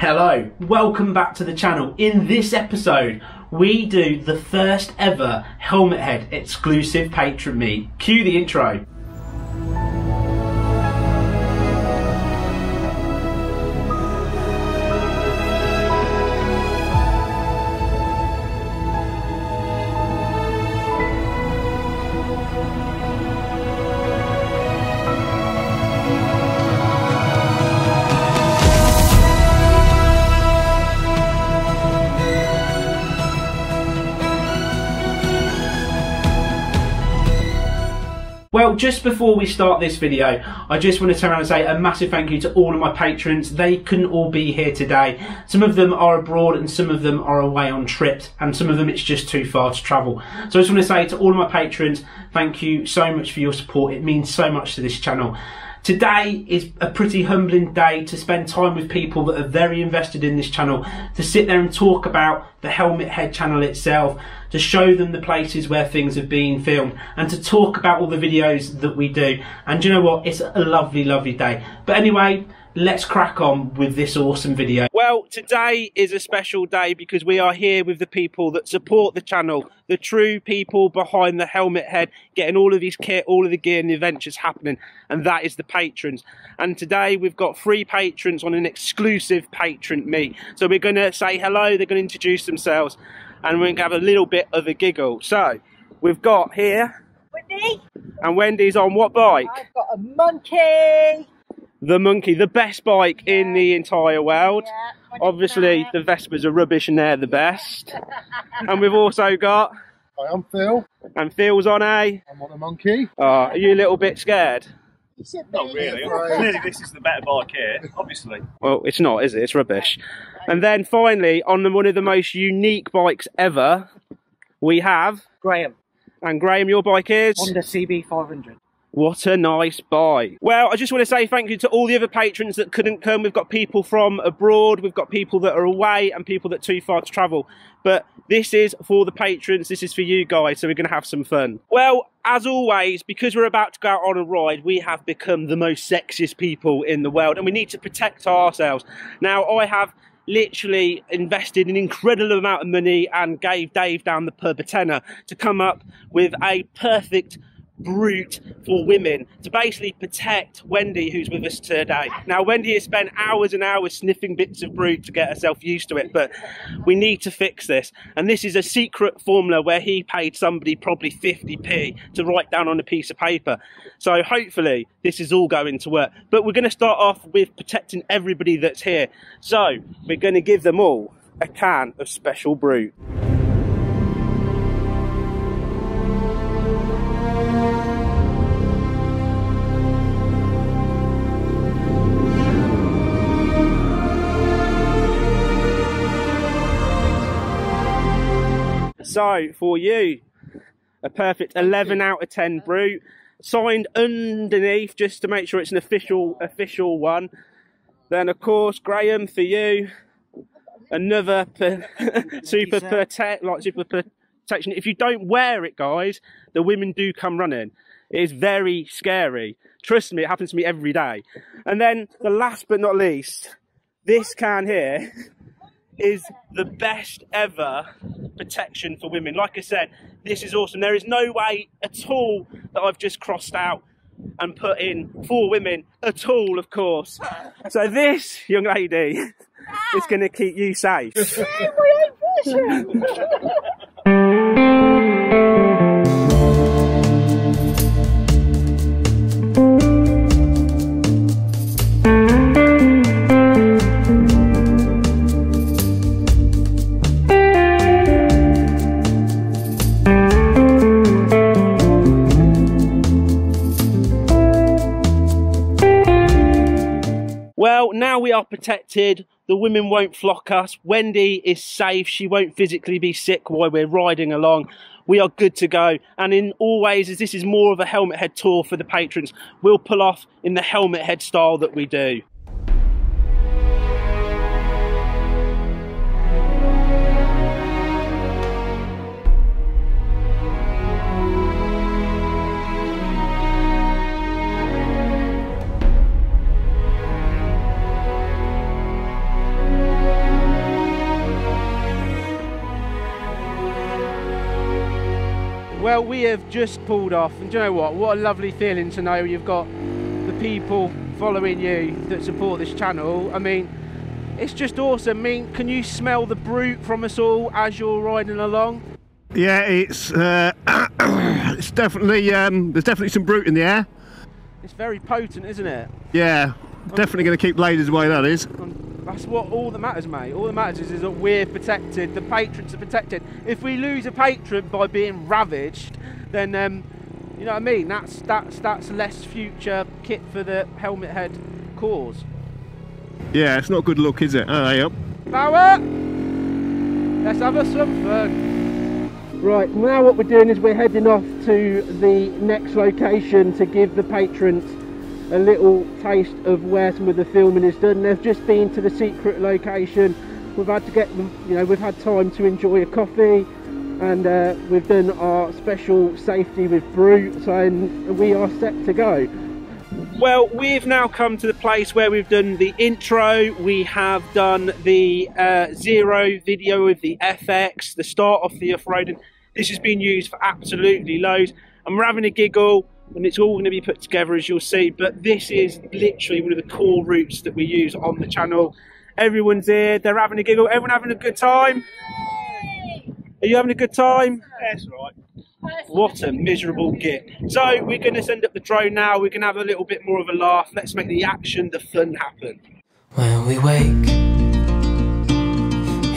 Hello, welcome back to the channel. In this episode, we do the first ever Helmet Head exclusive patron meet. Cue the intro. Well, just before we start this video, I just want to turn around and say a massive thank you to all of my patrons. They couldn't all be here today. Some of them are abroad and some of them are away on trips and some of them it's just too far to travel. So I just want to say to all of my patrons, thank you so much for your support. It means so much to this channel. Today is a pretty humbling day to spend time with people that are very invested in this channel, to sit there and talk about the Helmet Head channel itself, to show them the places where things have been filmed and to talk about all the videos that we do. And you know what? It's a lovely, lovely day. But anyway, let's crack on with this awesome video. Well, today is a special day because we are here with the people that support the channel, the true people behind the Helmet Head, getting all of his kit, all of the gear and the adventures happening, and that is the patrons. And today we've got three patrons on an exclusive patron meet. So we're going to say hello, they're going to introduce themselves, and we're going to have a little bit of a giggle. So we've got here Wendy, and Wendy's on what bike? I've got a monkey. The monkey, the best bike in the entire world. Yeah, obviously the Vespers are rubbish and they're the best. And we've also got... Hi, I'm Phil. And Phil's on a... I'm on a monkey. Are you a little bit scared? Not really. Clearly this is the better bike here, obviously. Well, it's not, is it? It's rubbish. And then finally, on one of the most unique bikes ever, we have... Graham. And Graham, your bike is... Honda CB500. What a nice bike. Well, I just want to say thank you to all the other patrons that couldn't come. We've got people from abroad, we've got people that are away and people that are too far to travel. But this is for the patrons, this is for you guys, so we're going to have some fun. Well, as always, because we're about to go out on a ride, we have become the most sexiest people in the world and we need to protect ourselves. Now, I have literally invested an incredible amount of money and gave Dave down the pub a tenner to come up with a perfect brute for women to basically protect Wendy, who's with us today. Now Wendy has spent hours and hours sniffing bits of brute to get herself used to it, but we need to fix this. And this is a secret formula where he paid somebody probably 50p to write down on a piece of paper. So hopefully this is all going to work, but we're going to start off with protecting everybody that's here. So we're going to give them all a can of special brute. So, for you, a perfect 11 out of 10 brute, signed underneath just to make sure it's an official one. Then, of course, Graham, for you, another super protection. If you don't wear it, guys, the women do come running. It is very scary. Trust me, it happens to me every day. And then, the last but not least, this can here is the best ever protection for women. Like I said, this is awesome. There is no way at all that I've just crossed out and put in for women at all, of course. So this young lady is going to keep you safe. Well, now we are protected, the women won't flock us, Wendy is safe, she won't physically be sick while we're riding along, we are good to go. And in all ways, as this is more of a Helmet Head tour for the patrons, we'll pull off in the Helmet Head style that we do. Well, we have just pulled off, and do you know what a lovely feeling to know you've got the people following you that support this channel. I mean, it's just awesome. I mean, can you smell the brute from us all as you're riding along? Yeah, it's it's definitely there's definitely some brute in the air. It's very potent, isn't it? Yeah, definitely going to keep ladies away, that is. That's what all that matters, mate. All that matters is that we're protected, the patrons are protected. If we lose a patron by being ravaged, then you know what I mean, that's less future kit for the Helmet Head cause. Yeah, it's not good luck, is it? Oh, yep. Power! Let's have us some fun. Right, now what we're doing is we're heading off to the next location to give the patrons a little taste of where some of the filming is done. They've just been to the secret location. We've had to get them, you know, we've had time to enjoy a coffee, and we've done our special safety with brute, and we are set to go. Well, we've now come to the place where we've done the intro, we have done the zero video of the FX, the start of the off-roading. This has been used for absolutely loads, and we're having a giggle, and it's all going to be put together, as you'll see. But this is literally one of the core routes that we use on the channel. Everyone's here, they're having a giggle, everyone having a good time? Yay! Are you having a good time? That's right. What a miserable git. So we're going to send up the drone now, we're going to have a little bit more of a laugh. Let's make the action, the fun happen. When we wake,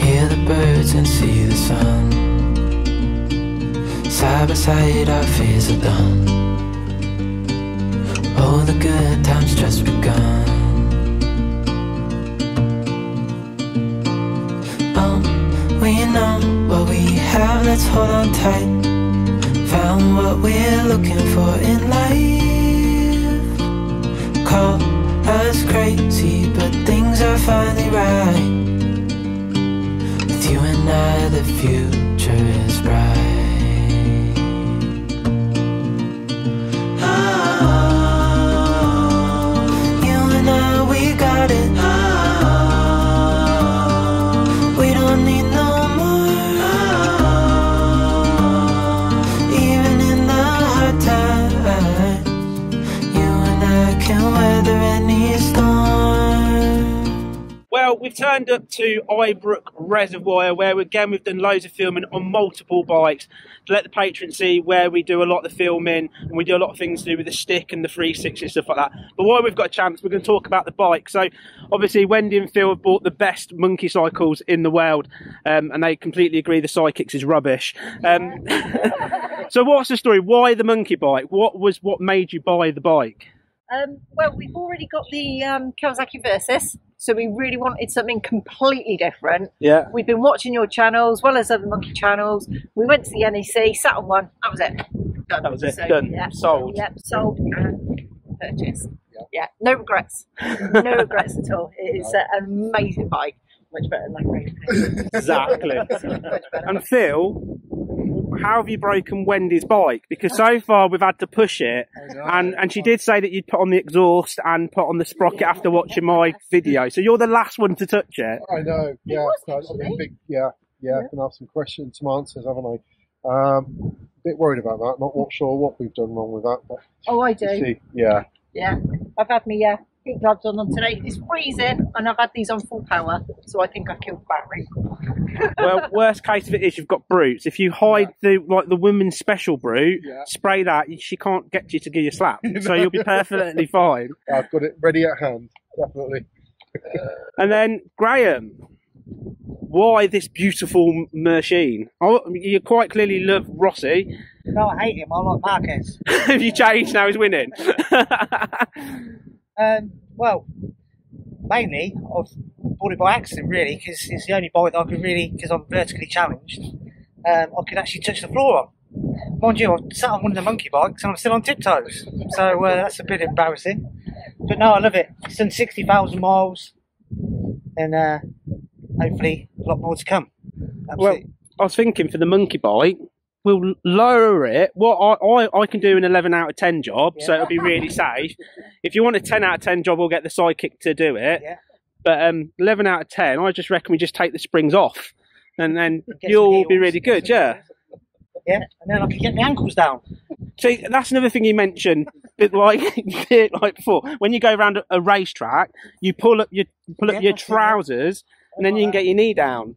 hear the birds and see the sun, side by side our fears are done, all the good times just begun. Oh, we know what we have, let's hold on tight. Found what we're looking for in life. Call us crazy, but things are finally right. With you and I, the future is bright. Oh, you and I, we got it. Oh, we don't need no storm. Well, we've turned up to Ibrook Reservoir, where again we've done loads of filming on multiple bikes to let the patrons see where we do a lot of the filming, and we do a lot of things to do with the stick and the 360 and stuff like that. But while we've got a chance, we're going to talk about the bike. So obviously Wendy and Phil have bought the best monkey cycles in the world, and they completely agree the Psychics is rubbish. So what's the story? Why the monkey bike? What made you buy the bike? Well, we've already got the Kawasaki Versys, so we really wanted something completely different. Yeah. We've been watching your channel as well as other monkey channels. We went to the NEC, sat on one. That was it. Done. That was it. So, done. Yeah. Sold. Yep. Sold and purchased. Yeah. Yeah. No regrets. No regrets at all. It is an amazing bike. Much better than that. Exactly. And Phil, how have you broken Wendy's bike? Because so far we've had to push it, and she did say that you'd put on the exhaust and put on the sprocket after watching my video. So you're the last one to touch it. I know. Yeah, I've been asked some questions, some answers, haven't I? A bit worried about that. Not sure what we've done wrong with that. But oh, I do. See, yeah. Yeah, I've had me heat gloves on today. It's freezing, and I've had these on full power, so I think I've killed battery. Well, worst case of it is you've got brutes. If you hide the women's special brute, spray that, she can't get you to give you a slap, so you'll be perfectly fine. I've got it ready at hand, definitely. And then Graham, why this beautiful machine? Oh, you quite clearly love Rossi. No, I hate him. I like Marquez. If you change now, he's winning. Well, mainly I've bought it by accident, really, because it's the only bike that I can really, because I'm vertically challenged, I can actually touch the floor on. Mind you, I've sat on one of the monkey bikes and I'm still on tiptoes, so that's a bit embarrassing. But no, I love it. It's done 60,000 miles, and hopefully a lot more to come. Absolutely. Well, I was thinking for the monkey bike, we'll lower it. What I can do an 11 out of 10 job, so it'll be really safe. If you want a 10 out of 10 job, we'll get the Psychic to do it. Yeah. But 11 out of 10, I just reckon we just take the springs off, and then you'll be really good, yeah. yeah, and then I could get my ankles down. So that's another thing you mentioned, like before, when you go around a racetrack, you pull up your trousers, and then you can get your knee down.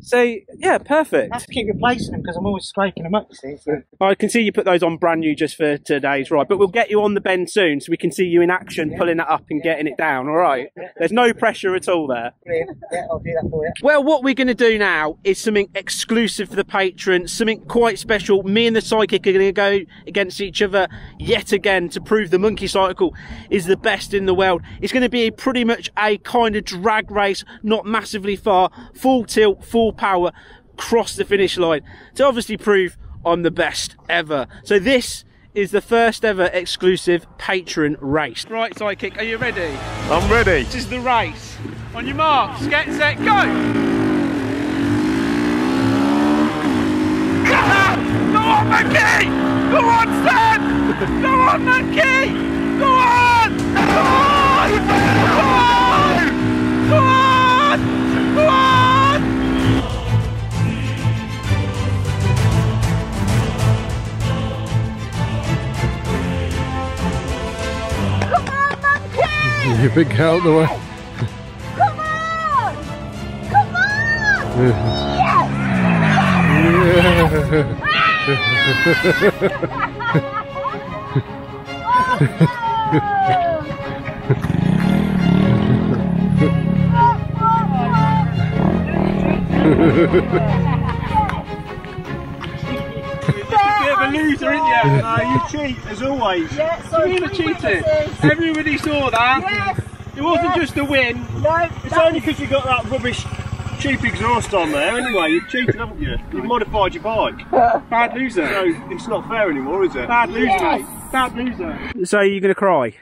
So yeah, perfect. I have to keep replacing them because I'm always scraping them up, you see. So. I can see you put those on brand new just for today's ride, but we'll get you on the bend soon so we can see you in action pulling that up and getting it down, all right? There's no pressure at all there. Brilliant. Yeah, I'll do that for you. Well, what we're going to do now is something exclusive for the patrons, something quite special. Me and the Psychic are going to go against each other yet again to prove the monkey cycle is the best in the world. It's going to be pretty much a kind of drag race, not massively far, full tilt, full power cross the finish line to obviously prove I'm the best ever. So this is the first ever exclusive patron race. Right, Psychic, are you ready? I'm ready. This is the race. On your marks, get set, go! Go on, monkey! Go on, son! Go on, monkey! Go on! Go on! Go on! Go on! Go on! Your big help the way. Come on! Come on! Loser, isn't you? You cheat as always. Yes, so you cheated. Everybody saw that. Yes, it wasn't just a win. No, it's only because you got that rubbish, cheap exhaust on there. Anyway, you've cheated, haven't you? You've modified your bike. Bad loser. So it's not fair anymore, is it? Bad loser, mate. Bad loser. So you're gonna cry?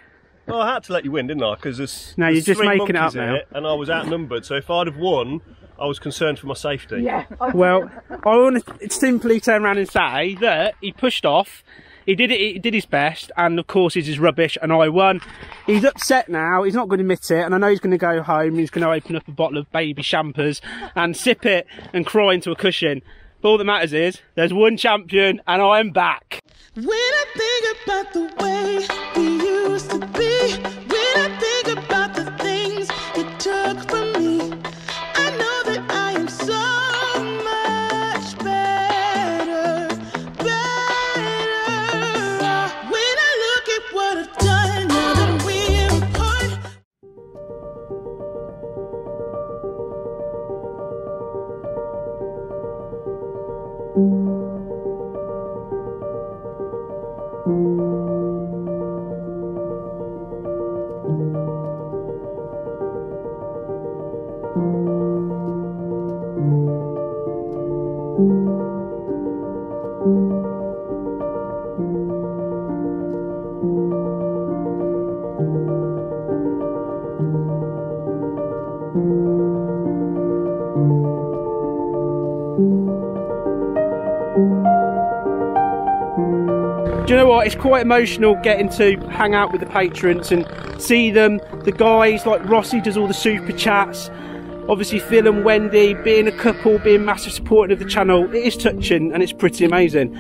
Well, I had to let you win, didn't I? Because no, you're just making it up now. And I was outnumbered. So if I'd have won, I was concerned for my safety. Yeah. Well, I want to simply turn around and say that he pushed off, he did his best, and of course his is rubbish, and I won. He's upset now, he's not going to admit it, and I know he's going to go home, he's going to open up a bottle of baby champers and sip it and cry into a cushion. But all that matters is, there's one champion, and I'm back. When I think about the way we used to be, when I think about the things it took from me, do you know what, it's quite emotional getting to hang out with the patrons and see them, the guys like Rossi does all the super chats, obviously Phil and Wendy being a couple, being massive supporters of the channel. It is touching and it's pretty amazing.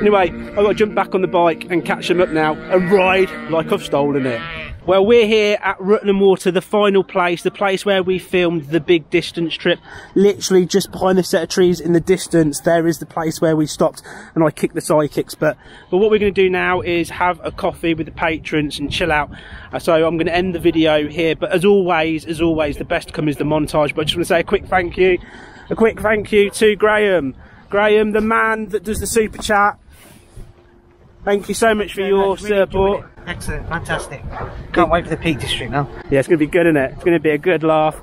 Anyway, I've got to jump back on the bike and catch them up now and ride like I've stolen it. Well, we're here at Rutland Water, the final place, the place where we filmed the big distance trip. Literally just behind the set of trees in the distance, there is the place where we stopped and I kicked the Psychic's butt. But what we're going to do now is have a coffee with the patrons and chill out. So I'm going to end the video here. But as always, the best to come is the montage. But I just want to say a quick thank you to Graham. Graham, the man that does the super chat. Thank you so much for your support. Excellent, fantastic. Can't wait for the Peak District now. Yeah, it's going to be good, isn't it? It's going to be a good laugh.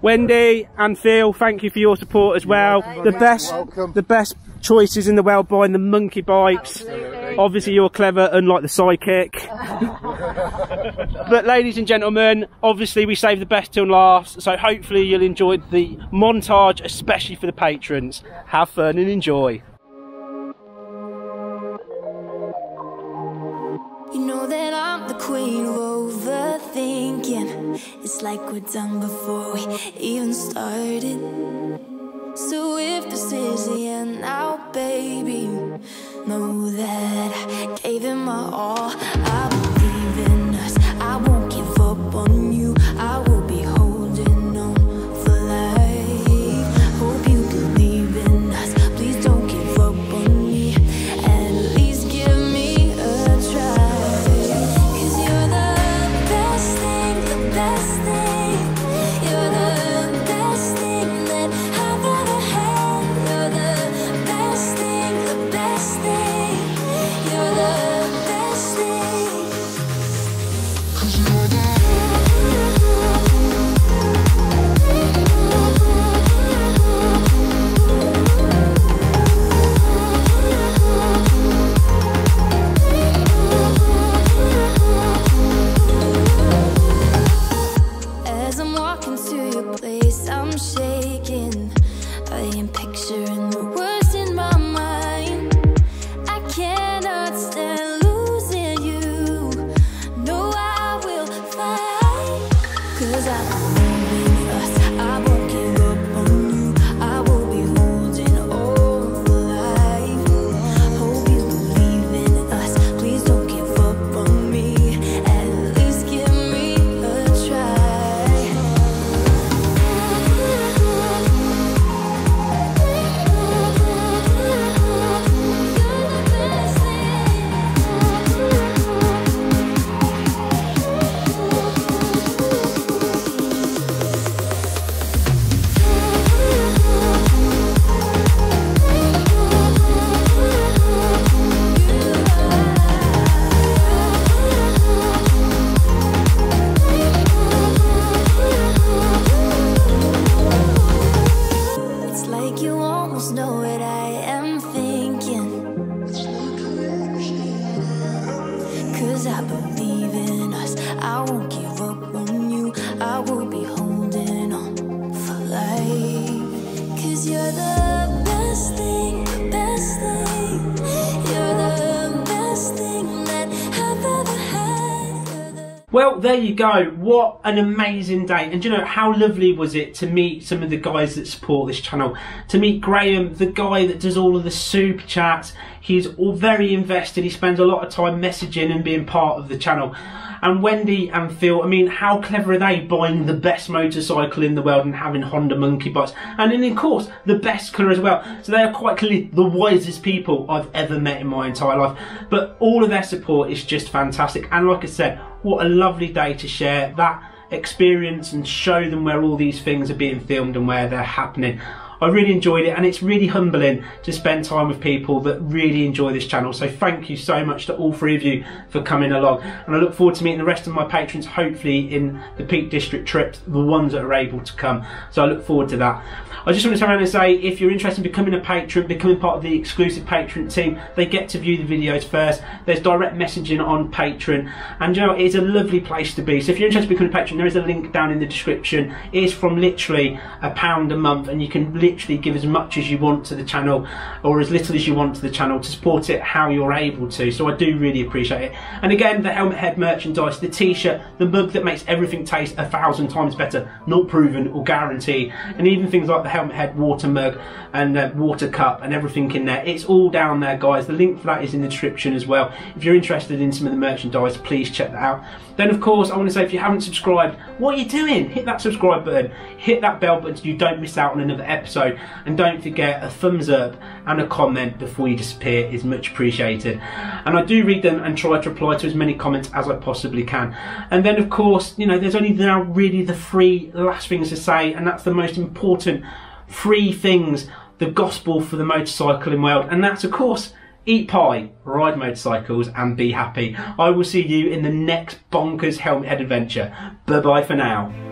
Wendy and Phil, thank you for your support as well. The best choices in the world buying the monkey bikes. Absolutely. Obviously you're clever, unlike the Psychic. But ladies and gentlemen, obviously we save the best till last, so hopefully you'll enjoy the montage, especially for the patrons. Have fun and enjoy. You know that I'm the queen of overthinking. It's like we're done before we even started. So if this is the end now, baby, know that I gave it my all. I believe in us, I won't give up on you. I will be holding on for life. Hope you believe in us, please don't give up on me. At least give me a try. Cause you're the best thing, the best thing. Well, there you go. What an amazing day. And do you know how lovely was it to meet some of the guys that support this channel? To meet Graham, the guy that does all of the super chats. He's all very invested. He spends a lot of time messaging and being part of the channel. And Wendy and Phil, I mean, how clever are they, buying the best motorcycle in the world and having Honda monkey bikes? And then, of course, the best colour as well. So they are quite clearly the wisest people I've ever met in my entire life. But all of their support is just fantastic. And like I said, what a lovely day to share that experience and show them where all these things are being filmed and where they're happening. I really enjoyed it, and it's really humbling to spend time with people that really enjoy this channel. So thank you so much to all three of you for coming along. And I look forward to meeting the rest of my patrons, hopefully in the Peak District trips, the ones that are able to come. So I look forward to that. I just want to turn around and say, if you're interested in becoming a patron, becoming part of the exclusive patron team, they get to view the videos first. There's direct messaging on Patreon. And you know, it's a lovely place to be. So if you're interested in becoming a patron, there is a link down in the description. It is from literally £1 a month, and you can literally give as much as you want to the channel or as little as you want to the channel to support it how you're able to. So I do really appreciate it. And again, the Helmet Head merchandise, the t-shirt, the mug that makes everything taste 1,000 times better, not proven or guaranteed, and even things like the Helmet Head water mug and water cup and everything in there, it's all down there, guys. The link for that is in the description as well. If you're interested in some of the merchandise, please check that out. Then of course, I want to say, if you haven't subscribed, what are you doing? Hit that subscribe button, hit that bell button so you don't miss out on another episode. And don't forget, a thumbs up and a comment before you disappear is much appreciated, and I do read them and try to reply to as many comments as I possibly can. And then of course, you know, there's only now really the three last things to say, and that's the most important three things, the gospel for the motorcycling world, and that's of course eat pie, ride motorcycles, and be happy. I will see you in the next bonkers Helmet Head adventure. Bye bye for now.